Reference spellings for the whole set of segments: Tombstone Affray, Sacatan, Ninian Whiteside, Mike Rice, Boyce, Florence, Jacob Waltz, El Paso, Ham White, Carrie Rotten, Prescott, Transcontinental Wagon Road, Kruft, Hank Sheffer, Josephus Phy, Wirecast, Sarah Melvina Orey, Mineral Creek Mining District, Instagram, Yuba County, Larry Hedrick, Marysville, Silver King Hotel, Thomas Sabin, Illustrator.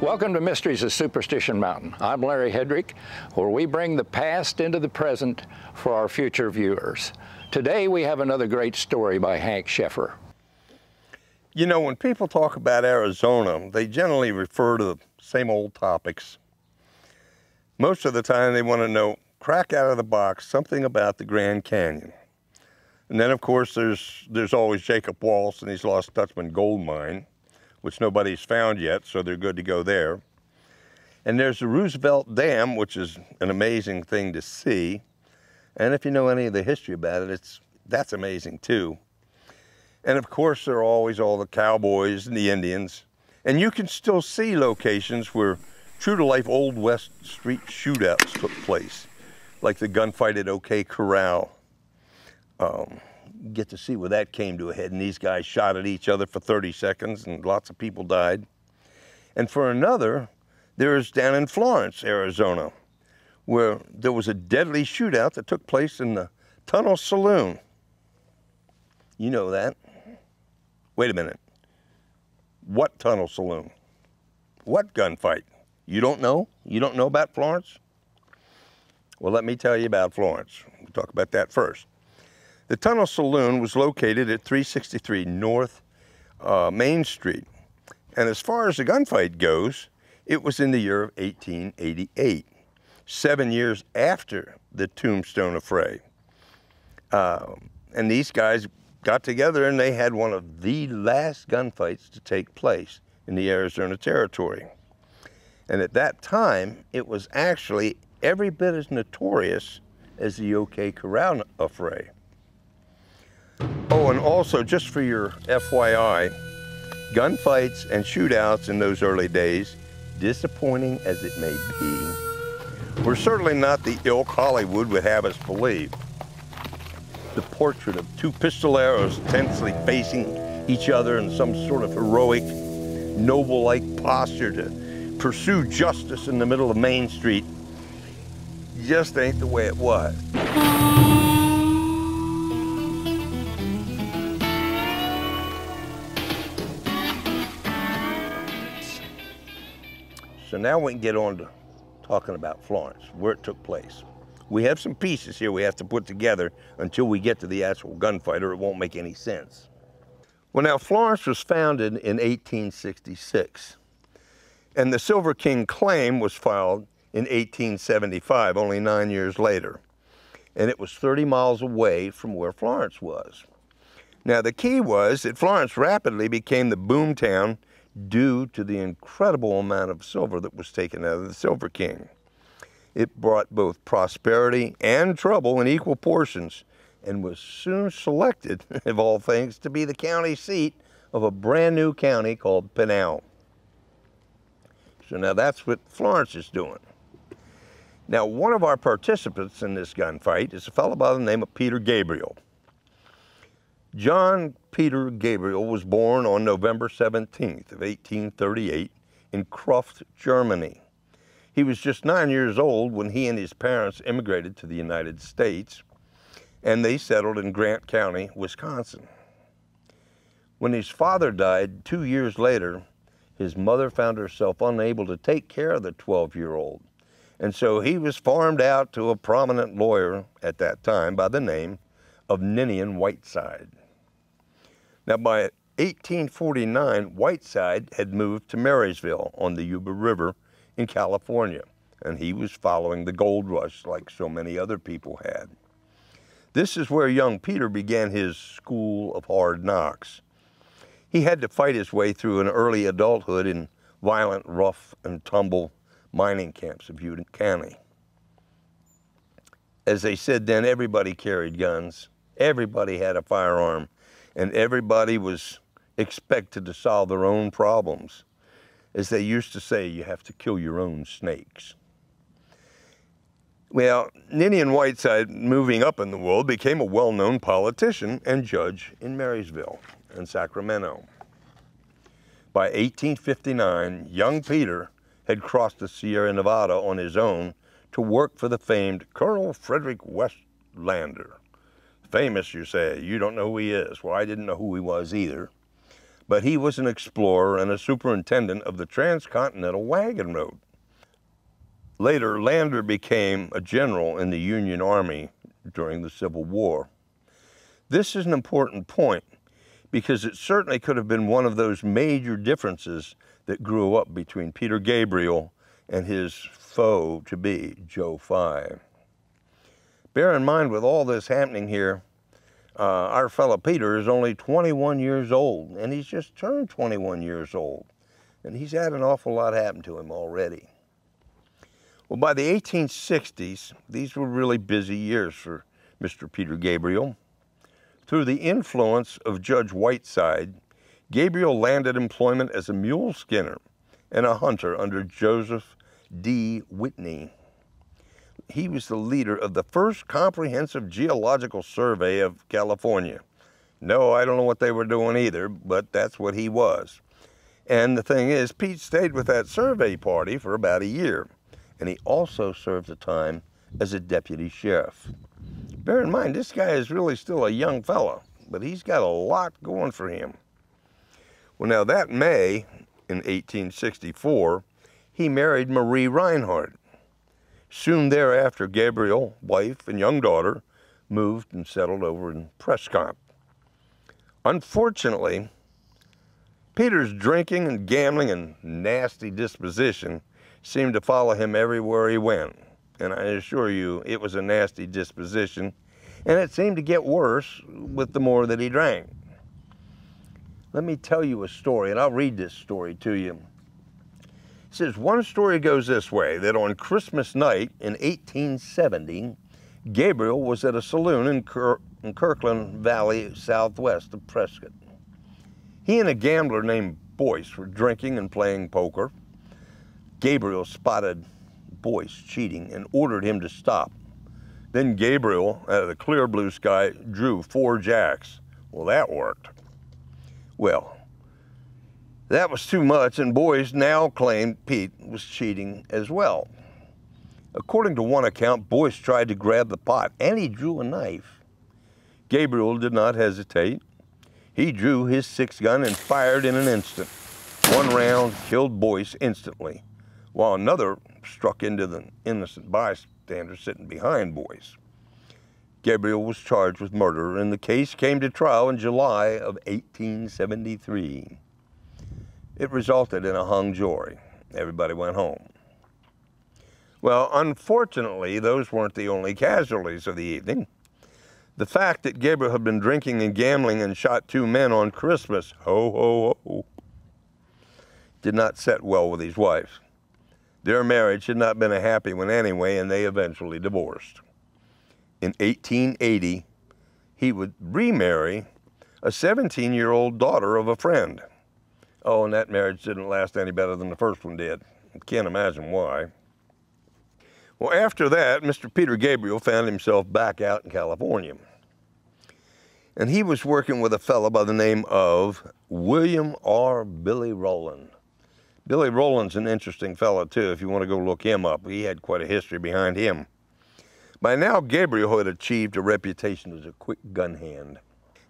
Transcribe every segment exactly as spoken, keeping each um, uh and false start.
Welcome to Mysteries of Superstition Mountain. I'm Larry Hedrick, where we bring the past into the present for our future viewers. Today we have another great story by Hank Sheffer. You know, when people talk about Arizona, they generally refer to the same old topics. Most of the time they want to know, crack out of the box, something about the Grand Canyon. And then of course there's, there's always Jacob Waltz and his Lost Dutchman gold mine, which nobody's found yet, so they're good to go there. And there's the Roosevelt Dam, which is an amazing thing to see. And if you know any of the history about it, it's, that's amazing too. And of course, there are always all the cowboys and the Indians. And you can still see locations where true-to-life Old West street shootouts took place, like the gunfight at O K Corral. Um, get to see where that came to a head, and these guys shot at each other for thirty seconds and lots of people died. And for another, there is down in Florence, Arizona, where there was a deadly shootout that took place in the Tunnel Saloon. You know that. Wait a minute. What Tunnel Saloon? What gunfight? You don't know? You don't know about Florence? Well, let me tell you about Florence. We'll talk about that first. The Tunnel Saloon was located at three sixty-three North uh, Main Street. And as far as the gunfight goes, it was in the year of eighteen eighty-eight, seven years after the Tombstone Affray. Uh, and these guys got together and they had one of the last gunfights to take place in the Arizona Territory. And at that time, it was actually every bit as notorious as the O K Corral Affray. Oh, and also, just for your F Y I, gunfights and shootouts in those early days, disappointing as it may be, were certainly not the ilk Hollywood would have us believe. The portrait of two pistoleros tensely facing each other in some sort of heroic, noble-like posture to pursue justice in the middle of Main Street just ain't the way it was. So now we can get on to talking about Florence, where it took place. We have some pieces here we have to put together until we get to the actual gunfight, or it won't make any sense. Well, now Florence was founded in eighteen sixty-six, and the Silver King claim was filed in eighteen seventy-five, only nine years later, and it was thirty miles away from where Florence was. Now the key was that Florence rapidly became the boom town due to the incredible amount of silver that was taken out of the Silver King. It brought both prosperity and trouble in equal portions and was soon selected, of all things, to be the county seat of a brand new county called Pinal. So now that's what Florence is doing. Now, one of our participants in this gunfight is a fellow by the name of Peter Gabriel. John Peter Gabriel was born on November seventeenth of eighteen thirty-eight in Kruft, Germany. He was just nine years old when he and his parents immigrated to the United States, and they settled in Grant County, Wisconsin. When his father died two years later, his mother found herself unable to take care of the twelve-year-old, and so he was farmed out to a prominent lawyer at that time by the name of Ninian Whiteside. Now by eighteen forty-nine, Whiteside had moved to Marysville on the Yuba River in California, and he was following the gold rush like so many other people had. This is where young Peter began his school of hard knocks. He had to fight his way through an early adulthood in violent, rough and tumble mining camps of Yuba County. As they said then, everybody carried guns, everybody had a firearm, and everybody was expected to solve their own problems. As they used to say, you have to kill your own snakes. Well, Ninian Whiteside, moving up in the world, became a well-known politician and judge in Marysville and Sacramento. By eighteen fifty-nine, young Peter had crossed the Sierra Nevada on his own to work for the famed Colonel Frederick West Lander. Famous, you say. You don't know who he is. Well, I didn't know who he was either. but he was an explorer and a superintendent of the Transcontinental Wagon Road. Later, Lander became a general in the Union Army during the Civil War. This is an important point because it certainly could have been one of those major differences that grew up between Peter Gabriel and his foe-to-be, Joe Phy. Bear in mind, with all this happening here, uh, our fellow Peter is only twenty-one years old, and he's just turned twenty-one years old, and he's had an awful lot happen to him already. Well, by the eighteen sixties, these were really busy years for Mister Peter Gabriel. Through the influence of Judge Whiteside, Gabriel landed employment as a mule skinner and a hunter under Joseph D. Whitney. He was the leader of the first comprehensive geological survey of California. No, I don't know what they were doing either, but that's what he was. And the thing is, Pete stayed with that survey party for about a year, and he also served a time as a deputy sheriff. Bear in mind, this guy is really still a young fellow, but he's got a lot going for him. Well, now that May in eighteen sixty-four, he married Marie Reinhardt. Soon thereafter, Gabriel, wife, and young daughter moved and settled over in Prescott. Unfortunately, Peter's drinking and gambling and nasty disposition seemed to follow him everywhere he went. And I assure you, it was a nasty disposition, and it seemed to get worse with the more that he drank. Let me tell you a story, and I'll read this story to you. It says, one story goes this way, that on Christmas night in eighteen seventy, Gabriel was at a saloon in, Kirk in Kirkland Valley, southwest of Prescott. He and a gambler named Boyce were drinking and playing poker. Gabriel spotted Boyce cheating and ordered him to stop. Then Gabriel, out of the clear blue sky, drew four jacks. Well, that worked. Well, that was too much, and Boyce now claimed Pete was cheating as well. According to one account, Boyce tried to grab the pot, and he drew a knife. Gabriel did not hesitate. He drew his six-gun and fired in an instant. One round killed Boyce instantly, while another struck into the innocent bystander sitting behind Boyce. Gabriel was charged with murder, and the case came to trial in July of eighteen seventy-three. It resulted in a hung jury. Everybody went home. Well, unfortunately, those weren't the only casualties of the evening. The fact that Gabriel had been drinking and gambling and shot two men on Christmas, ho, ho, ho, did not set well with his wife. Their marriage had not been a happy one anyway, and they eventually divorced. In eighteen eighty, he would remarry a seventeen-year-old daughter of a friend. Oh, and that marriage didn't last any better than the first one did. I can't imagine why. Well, after that, Mister Peter Gabriel found himself back out in California. And he was working with a fellow by the name of William R. Billy Rowland. Billy Rowland's an interesting fellow, too, if you want to go look him up. He had quite a history behind him. By now, Gabriel had achieved a reputation as a quick gun hand,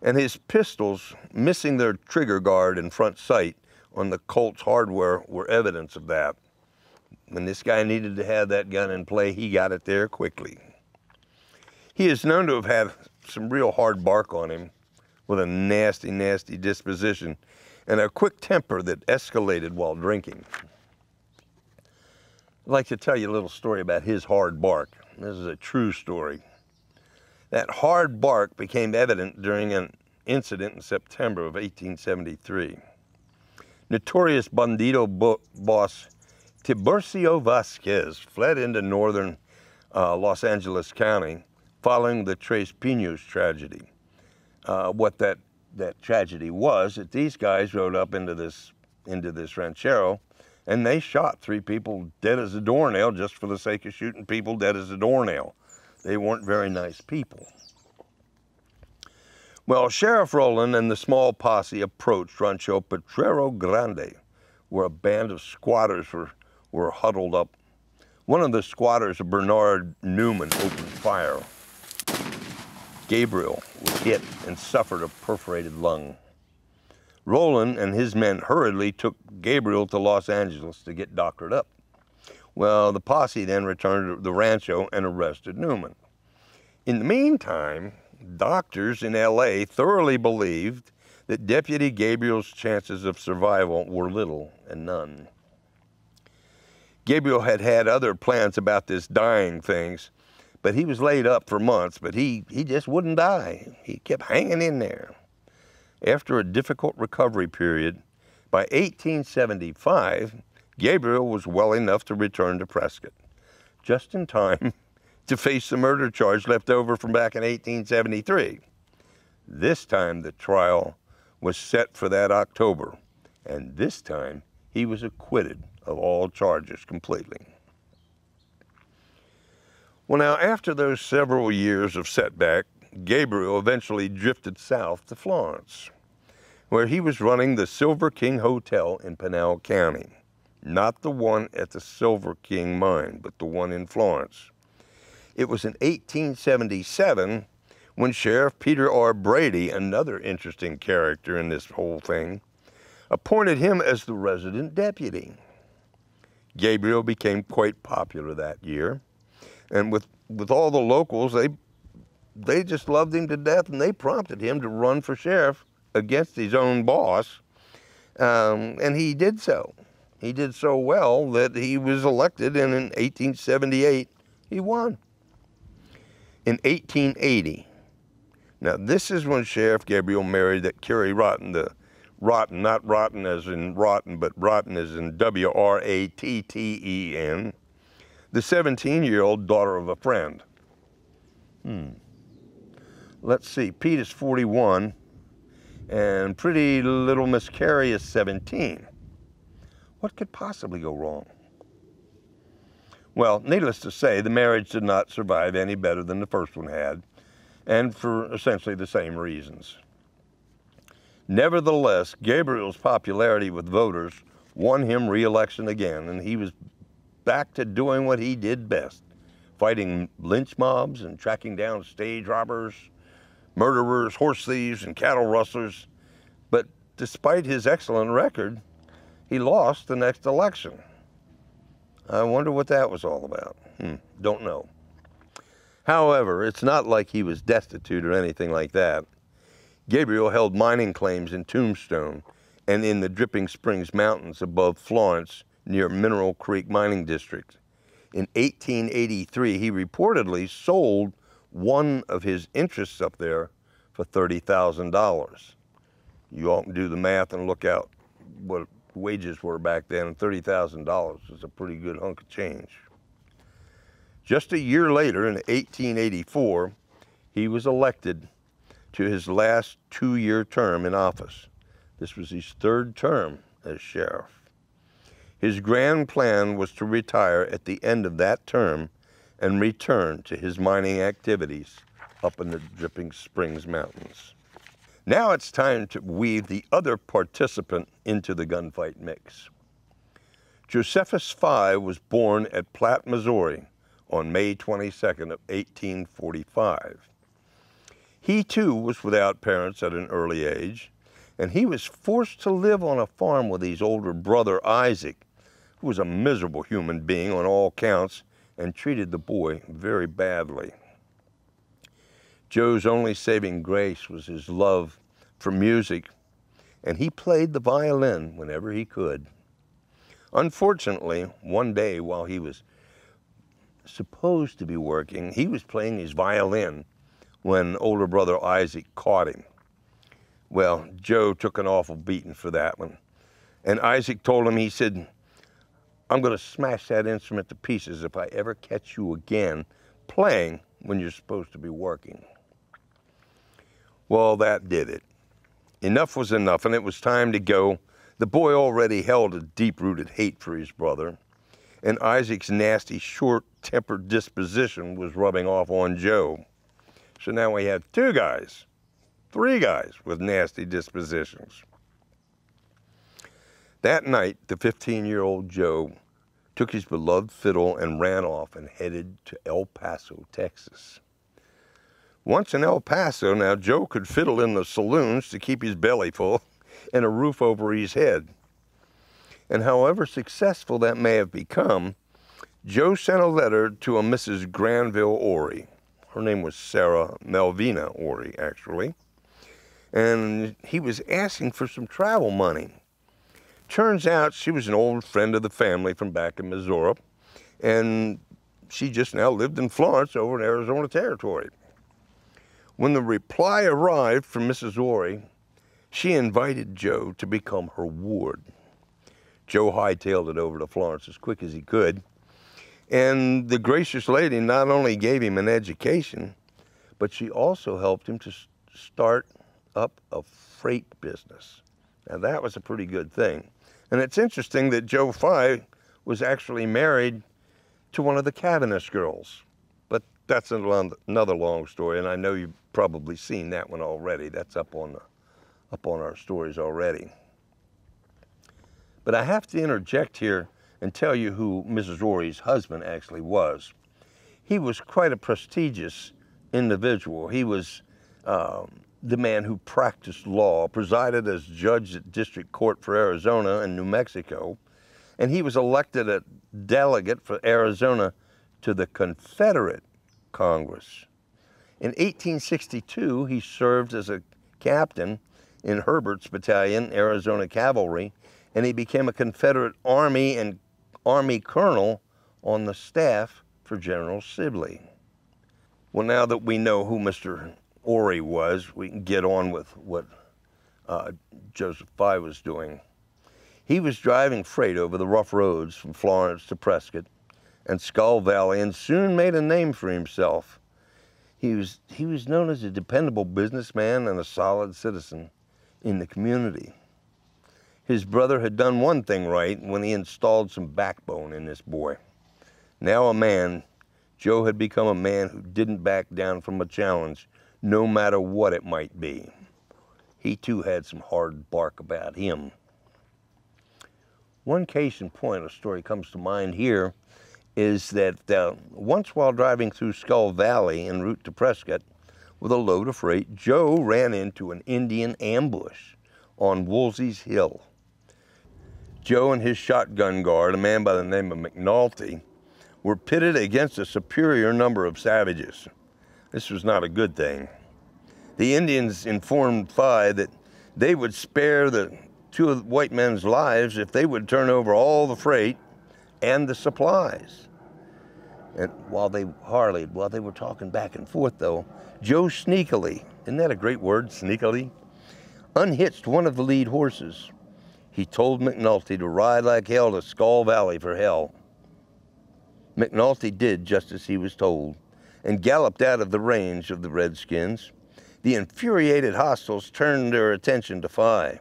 and his pistols missing their trigger guard and front sight on the Colt's hardware were evidence of that. When this guy needed to have that gun in play, he got it there quickly. He is known to have had some real hard bark on him with a nasty, nasty disposition and a quick temper that escalated while drinking. I'd like to tell you a little story about his hard bark. This is a true story. That hard bark became evident during an incident in September of eighteen seventy-three. Notorious bandito bo boss Tiburcio Vasquez fled into northern uh, Los Angeles County following the Tres Pinos tragedy. Uh, what that, that tragedy was, that these guys rode up into this, into this ranchero, and they shot three people dead as a doornail just for the sake of shooting people dead as a doornail. They weren't very nice people. Well, Sheriff Rowland and the small posse approached Rancho Potrero Grande, where a band of squatters were, were huddled up. One of the squatters, Bernard Newman, opened fire. Gabriel was hit and suffered a perforated lung. Rowland and his men hurriedly took Gabriel to Los Angeles to get doctored up. Well, the posse then returned to the rancho and arrested Newman. In the meantime, doctors in L A thoroughly believed that Deputy Gabriel's chances of survival were little and none. Gabriel had had other plans about this dying things, but he was laid up for months, but he, he just wouldn't die. He kept hanging in there. After a difficult recovery period, by eighteen seventy-five, Gabriel was well enough to return to Prescott, just in time to face the murder charge left over from back in eighteen seventy-three. This time the trial was set for that October, and this time he was acquitted of all charges completely. Well, now, after those several years of setback, Gabriel eventually drifted south to Florence, where he was running the Silver King Hotel in Pinal County. Not the one at the Silver King mine, but the one in Florence. It was in eighteen seventy-seven when Sheriff Peter R. Brady, another interesting character in this whole thing, appointed him as the resident deputy. Gabriel became quite popular that year, and with, with all the locals, they, they just loved him to death, and they prompted him to run for sheriff against his own boss, um, and he did so. He did so well that he was elected, and in eighteen seventy-eight, he won. In eighteen eighty, now this is when Sheriff Gabriel married that Carrie Rotten, the Rotten, not rotten as in rotten, but rotten as in W R A T T E N, the seventeen-year-old daughter of a friend. Hmm. Let's see, Pete is forty-one, and pretty little Miss Carrie is seventeen. What could possibly go wrong? Well, needless to say, the marriage did not survive any better than the first one had, and for essentially the same reasons. Nevertheless, Gabriel's popularity with voters won him re-election again, and he was back to doing what he did best, fighting lynch mobs and tracking down stage robbers, murderers, horse thieves, and cattle rustlers. But despite his excellent record, he lost the next election. I wonder what that was all about. Hmm, don't know. However, it's not like he was destitute or anything like that. Gabriel held mining claims in Tombstone and in the Dripping Springs Mountains above Florence near Mineral Creek Mining District. In eighteen eighty-three, he reportedly sold one of his interests up there for thirty thousand dollars. You all can do the math and look out what wages were back then, and thirty thousand dollars was a pretty good hunk of change. Just a year later, in eighteen eighty-four, he was elected to his last two-year term in office. This was his third term as sheriff. His grand plan was to retire at the end of that term and return to his mining activities up in the Dripping Springs Mountains. Now it's time to weave the other participant into the gunfight mix. Josephus Phy was born at Platt, Missouri on May twenty-second of eighteen forty-five. He too was without parents at an early age, and he was forced to live on a farm with his older brother Isaac, who was a miserable human being on all counts and treated the boy very badly. Joe's only saving grace was his love for music, and he played the violin whenever he could. Unfortunately, one day while he was supposed to be working, he was playing his violin when older brother Isaac caught him. Well, Joe took an awful beating for that one, and Isaac told him, he said, "I'm gonna smash that instrument to pieces if I ever catch you again playing when you're supposed to be working." Well, that did it. Enough was enough, and it was time to go. The boy already held a deep-rooted hate for his brother, and Isaac's nasty, short-tempered disposition was rubbing off on Joe. So now we have two guys, three guys with nasty dispositions. That night, the fifteen-year-old Joe took his beloved fiddle and ran off and headed to El Paso, Texas. Once in El Paso, now Joe could fiddle in the saloons to keep his belly full, and a roof over his head. And however successful that may have become, Joe sent a letter to a Missus Granville Orey. Her name was Sarah Melvina Orey, actually. And he was asking for some travel money. Turns out she was an old friend of the family from back in Missouri, and she just now lived in Florence over in Arizona Territory. When the reply arrived from Missus Orey, she invited Joe to become her ward. Joe hightailed it over to Florence as quick as he could, and the gracious lady not only gave him an education, but she also helped him to start up a freight business. Now that was a pretty good thing. And it's interesting that Joe Phy was actually married to one of the Cavendish girls, but that's another long story, and I know you've probably seen that one already. That's up on, the, up on our stories already. But I have to interject here and tell you who Missus Orey's husband actually was. He was quite a prestigious individual. He was um, the man who practiced law, presided as judge at district court for Arizona and New Mexico, and he was elected a delegate for Arizona to the Confederate Congress. In eighteen sixty-two, he served as a captain in Herbert's battalion, Arizona Cavalry, and he became a Confederate Army and Army colonel on the staff for General Sibley. Well, now that we know who Mister Orey was, we can get on with what uh, Joseph Phy was doing. He was driving freight over the rough roads from Florence to Prescott and Skull Valley, and soon made a name for himself. He was, he was known as a dependable businessman and a solid citizen in the community. His brother had done one thing right when he installed some backbone in this boy. Now a man, Joe had become a man who didn't back down from a challenge, no matter what it might be. He too had some hard bark about him. One case in point, a story comes to mind here, is that uh, once while driving through Skull Valley en route to Prescott with a load of freight, Joe ran into an Indian ambush on Woolsey's Hill. Joe and his shotgun guard, a man by the name of McNulty, were pitted against a superior number of savages. This was not a good thing. The Indians informed Phy that they would spare the two white men's lives if they would turn over all the freight and the supplies. And while they parleyed, while they were talking back and forth though, Joe sneakily, isn't that a great word, sneakily, unhitched one of the lead horses. He told McNulty to ride like hell to Skull Valley for help. McNulty did just as he was told and galloped out of the range of the Redskins. The infuriated hostiles turned their attention to Phy.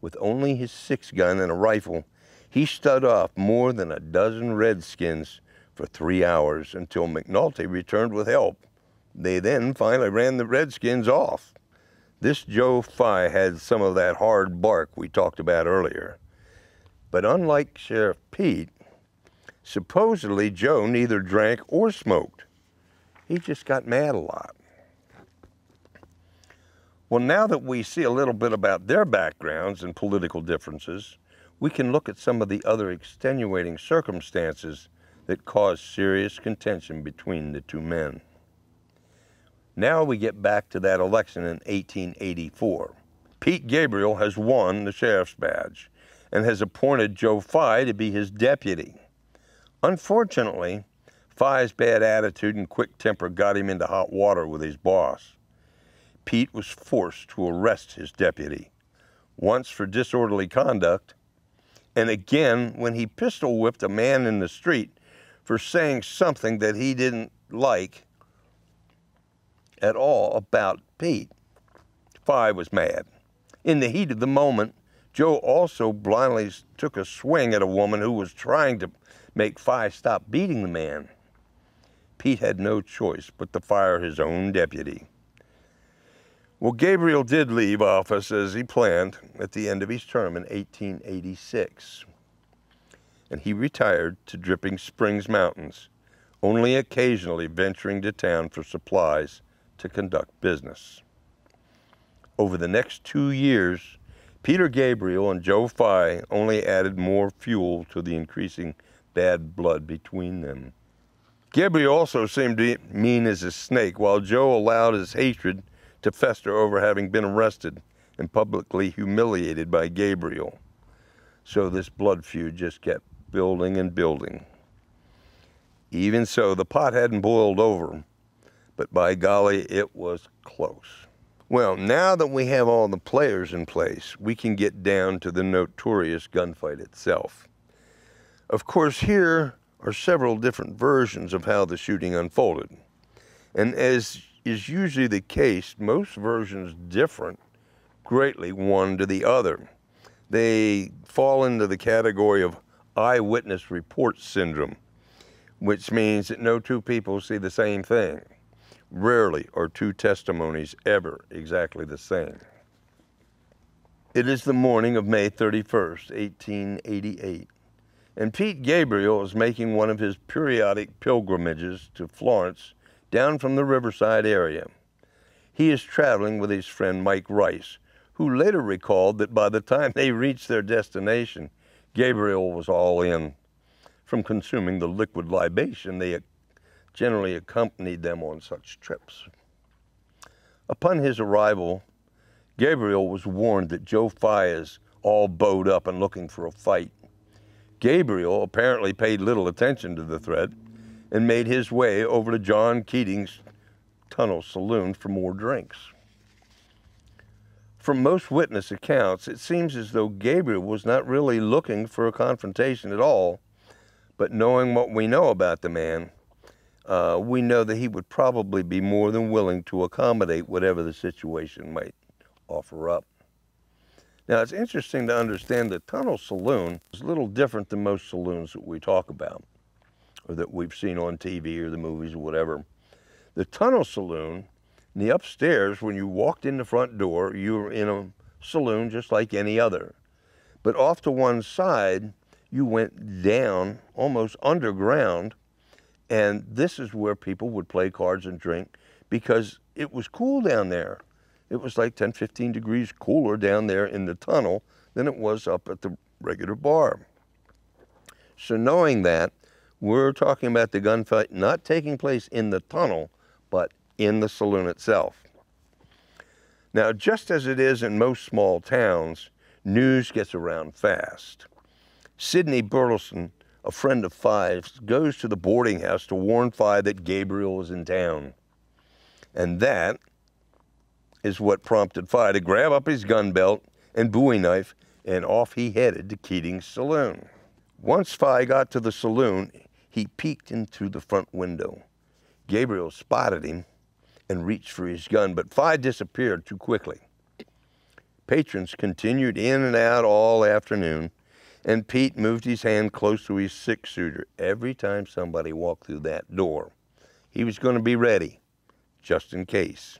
With only his six-gun and a rifle, he stood off more than a dozen Redskins for three hours until McNulty returned with help. They then finally ran the Redskins off. This Joe Phy had some of that hard bark we talked about earlier. But unlike Sheriff Pete, supposedly Joe neither drank or smoked. He just got mad a lot. Well, now that we see a little bit about their backgrounds and political differences, we can look at some of the other extenuating circumstances that caused serious contention between the two men. Now we get back to that election in eighteen eighty-four. Pete Gabriel has won the sheriff's badge and has appointed Joe Phy to be his deputy. Unfortunately, Phy's bad attitude and quick temper got him into hot water with his boss. Pete was forced to arrest his deputy, once for disorderly conduct, and again when he pistol whipped a man in the street for saying something that he didn't like at all about Pete. Phy was mad. In the heat of the moment, Joe also blindly took a swing at a woman who was trying to make Phy stop beating the man. Pete had no choice but to fire his own deputy. Well, Gabriel did leave office as he planned at the end of his term in eighteen eighty-six, and he retired to Dripping Springs Mountains, only occasionally venturing to town for supplies to conduct business. Over the next two years, Peter Gabriel and Joe Phy only added more fuel to the increasing bad blood between them. Gabriel also seemed to be mean as a snake, while Joe allowed his hatred to fester over having been arrested and publicly humiliated by Gabriel. So this blood feud just kept building and building. Even so, the pot hadn't boiled over, but by golly, it was close. Well, now that we have all the players in place, we can get down to the notorious gunfight itself. Of course, here are several different versions of how the shooting unfolded. And as is usually the case, most versions differ greatly one to the other. They fall into the category of eyewitness report syndrome, which means that no two people see the same thing. Rarely are two testimonies ever exactly the same. It is the morning of May thirty-first, eighteen eighty-eight, and Pete Gabriel is making one of his periodic pilgrimages to Florence down from the Riverside area. He is traveling with his friend Mike Rice, who later recalled that by the time they reached their destination, Gabriel was all in from consuming the liquid libation they generally accompanied them on such trips. Upon his arrival, Gabriel was warned that Joe Phy is all bowed up and looking for a fight. Gabriel apparently paid little attention to the threat and made his way over to John Keating's Tunnel Saloon for more drinks. From most witness accounts, it seems as though Gabriel was not really looking for a confrontation at all, but knowing what we know about the man, Uh, we know that he would probably be more than willing to accommodate whatever the situation might offer up. Now, it's interesting to understand that Tunnel Saloon is a little different than most saloons that we talk about, or that we've seen on T V or the movies or whatever. The Tunnel Saloon, in the upstairs, when you walked in the front door, you were in a saloon just like any other. But off to one side, you went down, almost underground, and this is where people would play cards and drink because it was cool down there. It was like ten, fifteen degrees cooler down there in the tunnel than it was up at the regular bar. So knowing that, we're talking about the gunfight not taking place in the tunnel, but in the saloon itself. Now, just as it is in most small towns, news gets around fast. Sidney Burleson, a friend of Phy's, goes to the boarding house to warn Phy that Gabriel is in town. And that is what prompted Phy to grab up his gun belt and Bowie knife, and off he headed to Keating's saloon. Once Phy got to the saloon, he peeked into the front window. Gabriel spotted him and reached for his gun, but Phy disappeared too quickly. Patrons continued in and out all afternoon, and Pete moved his hand close to his six-shooter every time somebody walked through that door. He was going to be ready, just in case.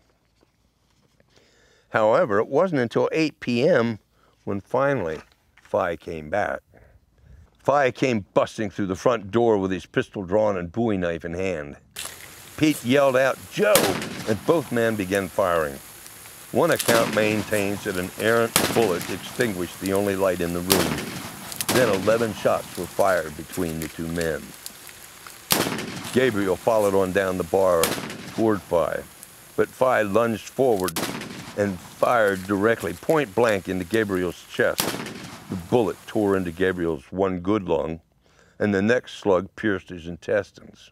However, it wasn't until eight p m when finally Phy came back. Phy came busting through the front door with his pistol drawn and Bowie knife in hand. Pete yelled out, "Joe!" and both men began firing. One account maintains that an errant bullet extinguished the only light in the room. Then eleven shots were fired between the two men. Gabriel followed on down the bar toward Phy, but Phy lunged forward and fired directly, point blank, into Gabriel's chest. The bullet tore into Gabriel's one good lung, and the next slug pierced his intestines.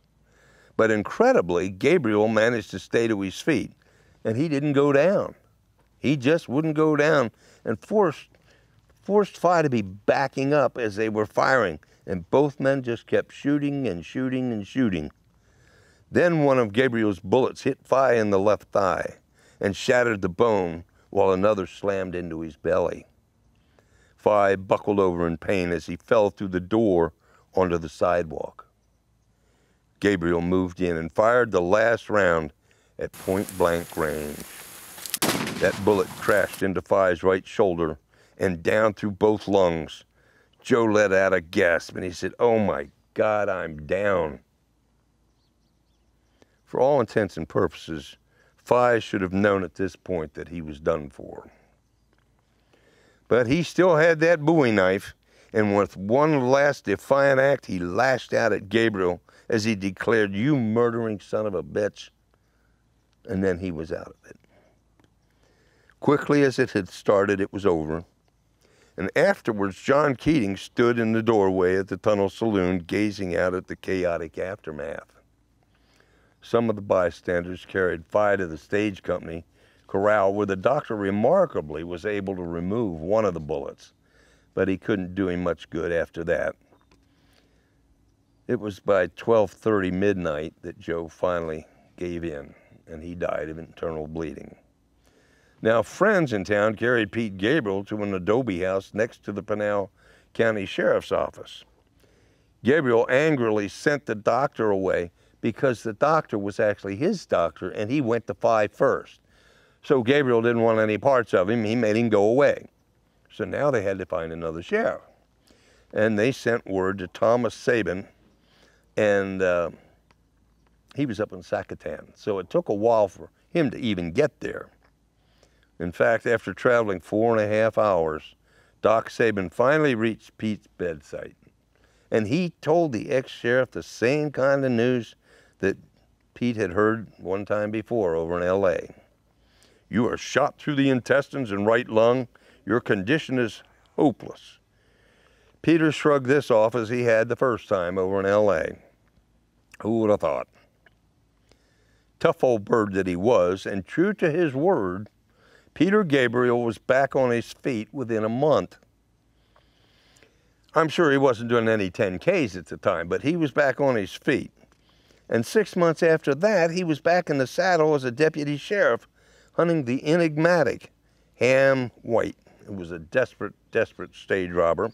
But incredibly, Gabriel managed to stay to his feet, and he didn't go down. He just wouldn't go down, and forced forced Phy to be backing up as they were firing, and both men just kept shooting and shooting and shooting. Then one of Gabriel's bullets hit Phy in the left thigh and shattered the bone, while another slammed into his belly. Phy buckled over in pain as he fell through the door onto the sidewalk. Gabriel moved in and fired the last round at point-blank range. That bullet crashed into Phy's right shoulder and down through both lungs. Joe let out a gasp and he said, "Oh my God, I'm down." For all intents and purposes, Phy should have known at this point that he was done for. But he still had that Bowie knife, and with one last defiant act, he lashed out at Gabriel as he declared, "You murdering son of a bitch." And then he was out of it. Quickly as it had started, it was over. And afterwards, John Keating stood in the doorway at the Tunnel Saloon, gazing out at the chaotic aftermath. Some of the bystanders carried fire to the stage company corral, where the doctor remarkably was able to remove one of the bullets, but he couldn't do him much good after that. It was by twelve thirty midnight that Joe finally gave in, and he died of internal bleeding. Now, friends in town carried Pete Gabriel to an adobe house next to the Pinal County Sheriff's Office. Gabriel angrily sent the doctor away because the doctor was actually his doctor, and he went to Phy first. So Gabriel didn't want any parts of him. He made him go away. So now they had to find another sheriff. And they sent word to Thomas Sabin, and uh, he was up in Sacatan. So it took a while for him to even get there. In fact, after traveling four and a half hours, Doc Sabin finally reached Pete's bedside. And he told the ex-sheriff the same kind of news that Pete had heard one time before over in L A "You are shot through the intestines and right lung. Your condition is hopeless." Peter shrugged this off as he had the first time over in L A Who would have thought? Tough old bird that he was, and true to his word, Peter Gabriel was back on his feet within a month. I'm sure he wasn't doing any ten Ks at the time, but he was back on his feet. And six months after that, he was back in the saddle as a deputy sheriff, hunting the enigmatic Ham White, who was a desperate, desperate stage robber.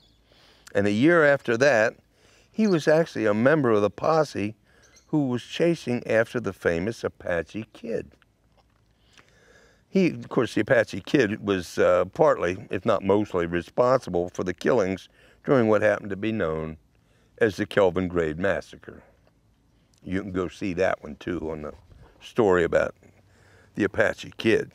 And a year after that, he was actually a member of the posse who was chasing after the famous Apache Kid. He, of course, the Apache Kid was uh, partly, if not mostly, responsible for the killings during what happened to be known as the Kelvin Grade Massacre. You can go see that one, too, on the story about the Apache Kid.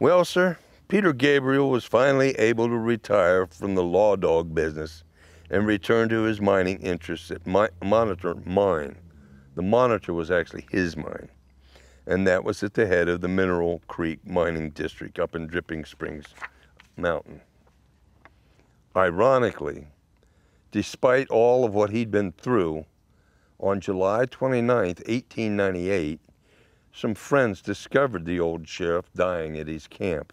Well, sir, Peter Gabriel was finally able to retire from the law dog business and return to his mining interests at Mi- Monitor Mine. The Monitor was actually his mine, and that was at the head of the Mineral Creek Mining District up in Dripping Springs Mountain. Ironically, despite all of what he'd been through, on July twenty-ninth, eighteen ninety-eight, some friends discovered the old sheriff dying at his camp.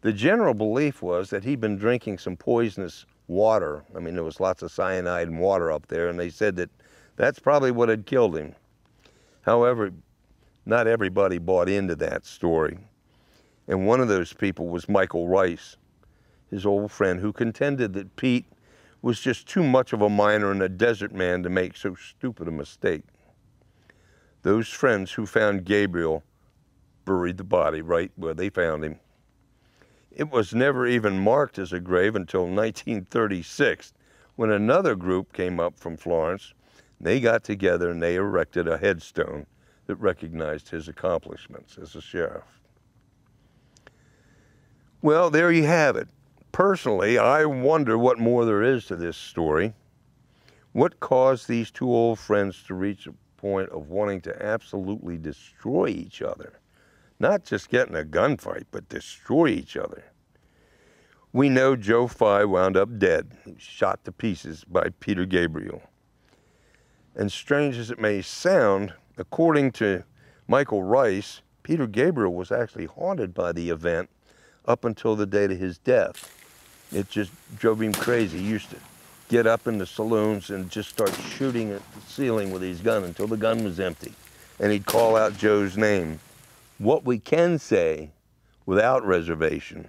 The general belief was that he'd been drinking some poisonous water. I mean, there was lots of cyanide and water up there, and they said that that's probably what had killed him. However, not everybody bought into that story. And one of those people was Michael Rice, his old friend, who contended that Pete was just too much of a miner and a desert man to make so stupid a mistake. Those friends who found Gabriel buried the body right where they found him. It was never even marked as a grave until nineteen thirty-six, when another group came up from Florence. They got together and they erected a headstone that recognized his accomplishments as a sheriff. Well, there you have it. Personally, I wonder what more there is to this story. What caused these two old friends to reach a point of wanting to absolutely destroy each other? Not just get in a gunfight, but destroy each other. We know Joe Phy wound up dead, shot to pieces by Peter Gabriel. And strange as it may sound, according to Michael Rice, Peter Gabriel was actually haunted by the event up until the date of his death. It just drove him crazy. He used to get up in the saloons and just start shooting at the ceiling with his gun until the gun was empty. And he'd call out Joe's name. What we can say, without reservation,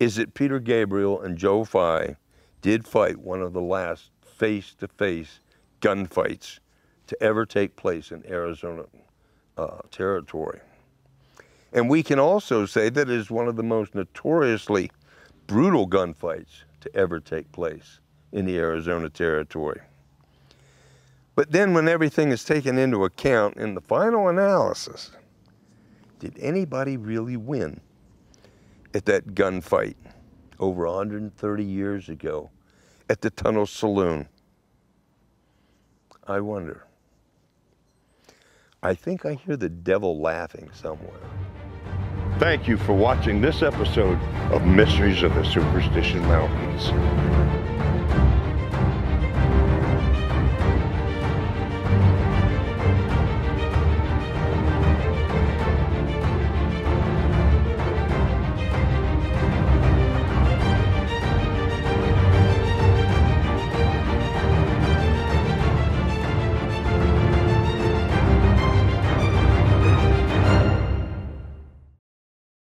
is that Peter Gabriel and Joe Phy did fight one of the last face-to-face gunfights to ever take place in Arizona uh, territory. And we can also say that it is one of the most notoriously brutal gunfights to ever take place in the Arizona territory. But then when everything is taken into account in the final analysis, did anybody really win at that gunfight? over one hundred thirty years ago at the Tunnel Saloon. I wonder. I think I hear the devil laughing somewhere. Thank you for watching this episode of Mysteries of the Superstition Mountains.